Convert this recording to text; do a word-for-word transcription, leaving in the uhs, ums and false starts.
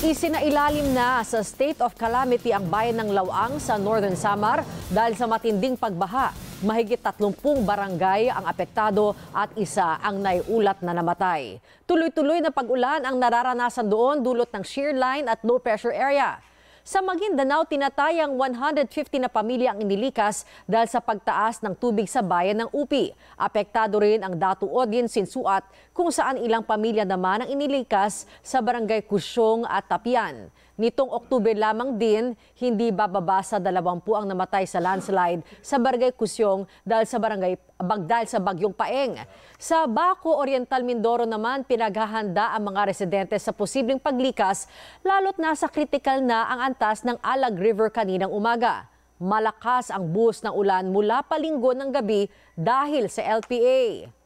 Isinailalim na sa state of calamity ang bayan ng Laoang sa Northern Samar dahil sa matinding pagbaha. Mahigit tatlumpung barangay ang apektado at isa ang naiulat na namatay. Tuloy-tuloy na pag-ulan ang nararanasan doon dulot ng shearline at low-pressure area. Sa Maguindanao, tinatayang one hundred fifty na pamilya ang inilikas dahil sa pagtaas ng tubig sa bayan ng U P I. Apektado rin ang Datu Odin Sinsuat kung saan ilang pamilya naman ang inilikas sa barangay Kusyong at Tapian. Nitong Oktubre lamang din, hindi bababa sa dalawampu ang namatay sa landslide sa barangay Kusyong dahil sa barangay Bagdal sa bagyong Paeng. Sa Baco, Oriental Mindoro naman, pinaghahanda ang mga residente sa posibleng paglikas lalo't nasa kritikal na ang antas ng Alag River kaninang umaga. Malakas ang buhos ng ulan mula pa Linggo ng gabi dahil sa L P A.